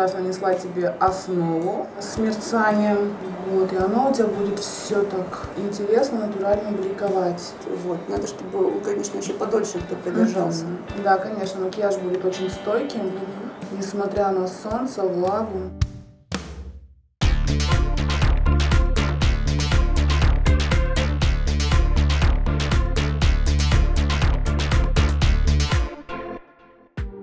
раз нанесла тебе основу с мерцанием. Вот, и она у тебя будет все так интересно, натурально бликовать. Вот, надо, чтобы, конечно, еще подольше кто-то держался. Да, конечно, макияж будет очень стойким, несмотря на солнце, влагу.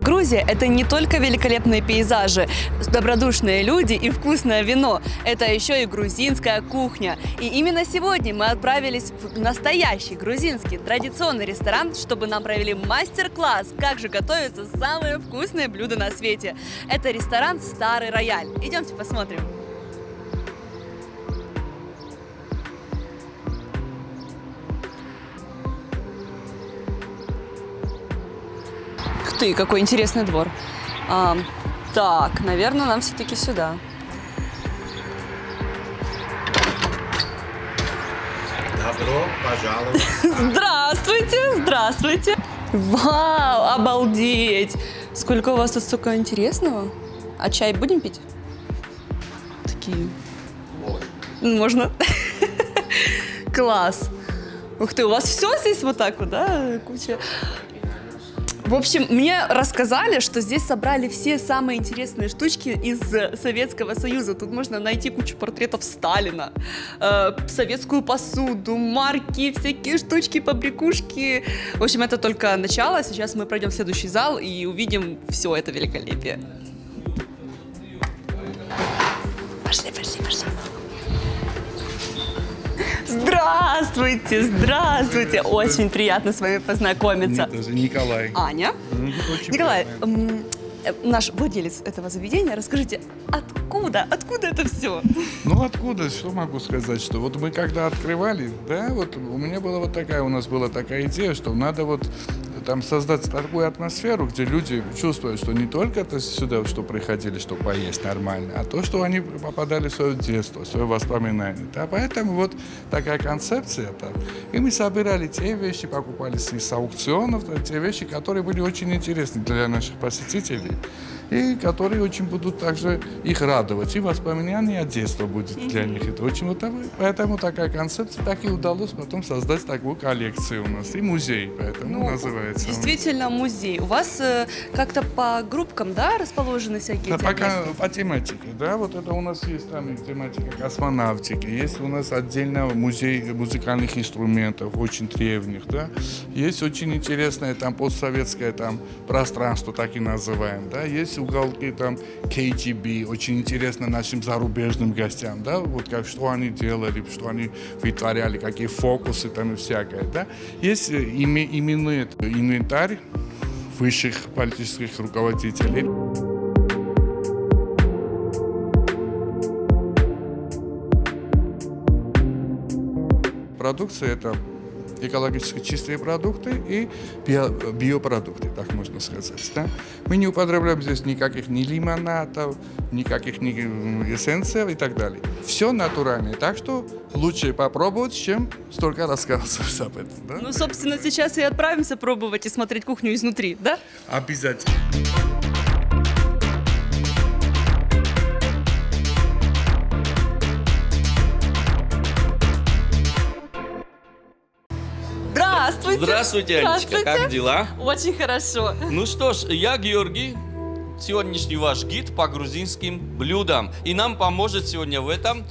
Грузия – это не только великолепные пейзажи, добродушные люди и вкусное вино. Это еще и грузинская кухня. И именно сегодня мы отправились в настоящий грузинский традиционный ресторан, чтобы нам провели мастер-класс, как же готовятся самые вкусные блюда на свете. Это ресторан «Старый Рояль». Идемте посмотрим. Ты, какой интересный двор. Так, наверное, нам все-таки сюда. Добро пожаловать. Здравствуйте, здравствуйте. Вау, обалдеть. Сколько у вас тут столько интересного. А чай будем пить? Такие. Можно. Класс. Ух ты, у вас все здесь вот так вот, да? Куча. В общем, мне рассказали, что здесь собрали все самые интересные штучки из Советского Союза. Тут можно найти кучу портретов Сталина, советскую посуду, марки, всякие штучки, побрякушки. В общем, это только начало. Сейчас мы пройдем в следующий зал и увидим все это великолепие. Пошли, пошли, пошли. Здравствуйте, здравствуйте. Очень приятно с вами познакомиться. Мне тоже. Николай. Аня. Очень Николай, наш владелец этого заведения, расскажите, откуда это все? Ну, откуда, что могу сказать, что вот мы когда открывали, да, вот у нас была такая идея, что надо вот там создать такую атмосферу, где люди чувствуют, что не только это сюда, что приходили, что поесть нормально, а то, что они попадали в свое детство, в свое воспоминание. Да, поэтому вот такая концепция. Да. И мы собирали те вещи, покупали с аукционов, да, те вещи, которые были очень интересны для наших посетителей. И которые очень будут также их радовать. И воспоминания о детстве будет для них. Это очень вот, поэтому такая концепция, так и удалось потом создать такую коллекцию у нас. И музей, поэтому ну, называется. Действительно музей. У вас как-то по группкам, да, расположены всякие? Да, пока по тематике, да. Вот это у нас есть там тематика космонавтики. Есть у нас отдельно музей музыкальных инструментов, очень древних, да. Есть очень интересное там постсоветское там пространство, так и называем, да. Есть уголки там КГБ, очень интересно нашим зарубежным гостям, да, вот как, что они делали, что они вытворяли, какие фокусы там и всякое, да. Есть именный инвентарь высших политических руководителей. Продукция это экологически чистые продукты и биопродукты, так можно сказать. Да? Мы не употребляем здесь никаких ни лимонатов, никаких ни эссенций и так далее. Все натуральное, так что лучше попробовать, чем столько рассказывать об этом. Да? Ну, собственно, сейчас и отправимся пробовать и смотреть кухню изнутри, да? Обязательно. Здравствуйте, Анечка, как дела? Очень хорошо. Ну что ж, я Георгий, сегодняшний ваш гид по грузинским блюдам. И нам поможет сегодня в этом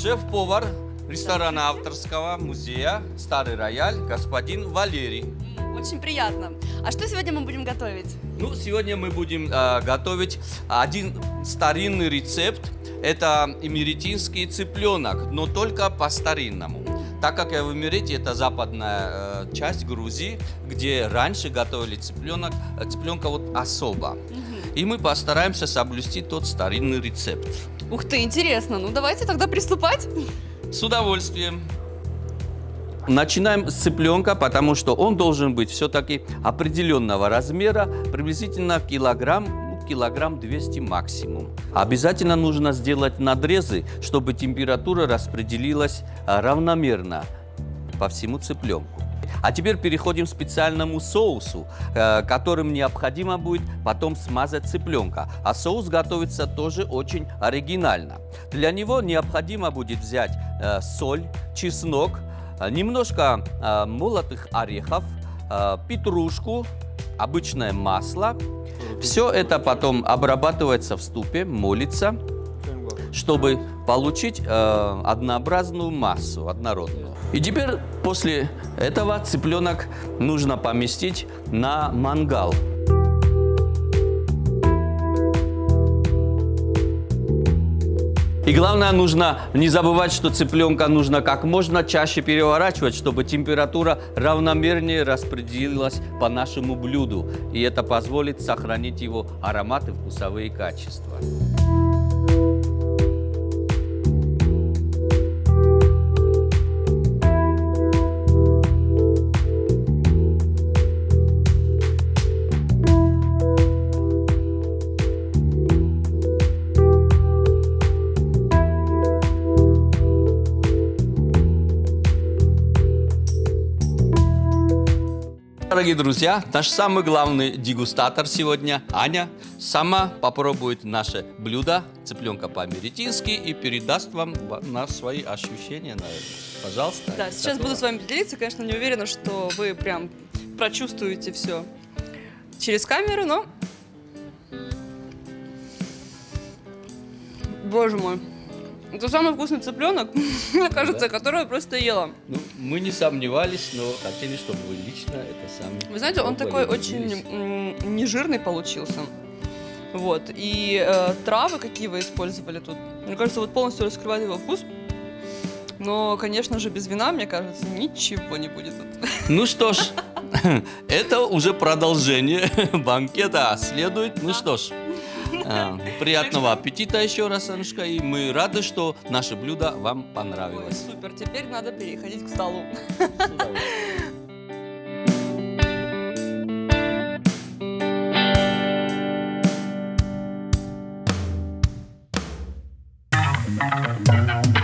шеф-повар ресторана авторского музея «Старый Рояль» господин Валерий. Очень приятно. А что сегодня мы будем готовить? Ну, сегодня мы будем готовить один старинный рецепт. Это имеретинский цыпленок, но только по-старинному. Так как я в Имеретии, это западная часть Грузии, где раньше готовили цыпленка вот особо. И мы постараемся соблюсти тот старинный рецепт. Ух ты, интересно. Ну, давайте тогда приступать. С удовольствием. Начинаем с цыпленка, потому что он должен быть все-таки определенного размера, приблизительно килограмм 200 максимум. Обязательно нужно сделать надрезы, чтобы температура распределилась равномерно по всему цыпленку. А теперь переходим к специальному соусу, которым необходимо будет потом смазать цыпленка. А соус готовится тоже очень оригинально. Для него необходимо будет взять соль, чеснок, немножко молотых орехов, петрушку, обычное масло. Все это потом обрабатывается в ступе, молится, чтобы получить однообразную массу, однородную. И теперь после этого цыпленок нужно поместить на мангал. И главное, нужно не забывать, что цыпленка нужно как можно чаще переворачивать, чтобы температура равномернее распределилась по нашему блюду. И это позволит сохранить его аромат и вкусовые качества. Дорогие друзья, наш самый главный дегустатор сегодня, Аня, сама попробует наше блюдо цыпленка по-имеретински и передаст вам свои ощущения, наверное. Пожалуйста. Да, сейчас буду с вами делиться. Конечно, не уверена, что вы прям прочувствуете все через камеру, но... Боже мой. Это самый вкусный цыпленок, мне кажется, да? Которого я просто ела. Ну, мы не сомневались, но хотели, чтобы вы лично это сами. Вы знаете, он такой очень нежирный получился. Вот. И травы, какие вы использовали тут, мне кажется, вот полностью раскрывает его вкус. Но, конечно же, без вина, мне кажется, ничего не будет. Ну что ж, это уже продолжение банкета следует. Ну что ж. Приятного аппетита еще раз, Анушка, и мы рады, что наше блюдо вам понравилось. Ой, супер, теперь надо переходить к столу. Сюда.